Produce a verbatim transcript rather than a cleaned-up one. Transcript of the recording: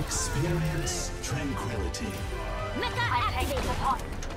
Experience tranquility. Mecha activate the pod.